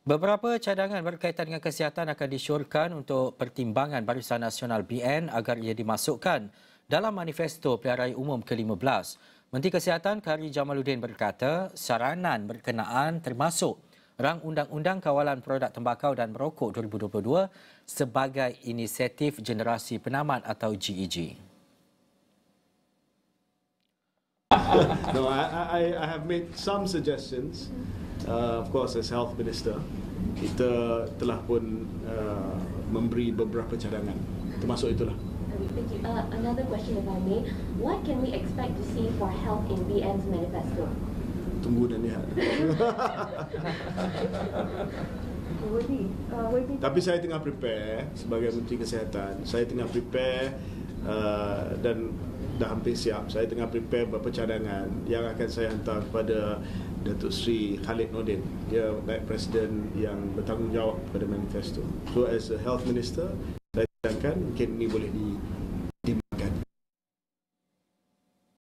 Beberapa cadangan berkaitan dengan kesihatan akan disyorkan untuk pertimbangan Barisan Nasional BN agar ia dimasukkan dalam manifesto pilihan raya umum ke-15. Menteri Kesihatan Khairy Jamaluddin berkata saranan berkenaan termasuk Rang Undang-Undang Kawalan Produk Tembakau dan Merokok 2022 sebagai inisiatif generasi penamat atau GEG. No, I have made some suggestions. Of course, as Health Minister, kita telah pun memberi beberapa cadangan, termasuk itulah. Another question, if I may, what can we expect to see for health in BN's manifesto? Tunggu dan lihat. Tapi saya tengah prepare sebagai Menteri Kesihatan, saya tengah prepare dan dah hampir siap. Saya tengah prepare beberapa cadangan yang akan saya hantar kepada Datuk Sri Khalid Nordin, dia naib presiden yang bertanggungjawab pada manifesto. So as a Health Minister, saya cadangkan mungkin ini boleh di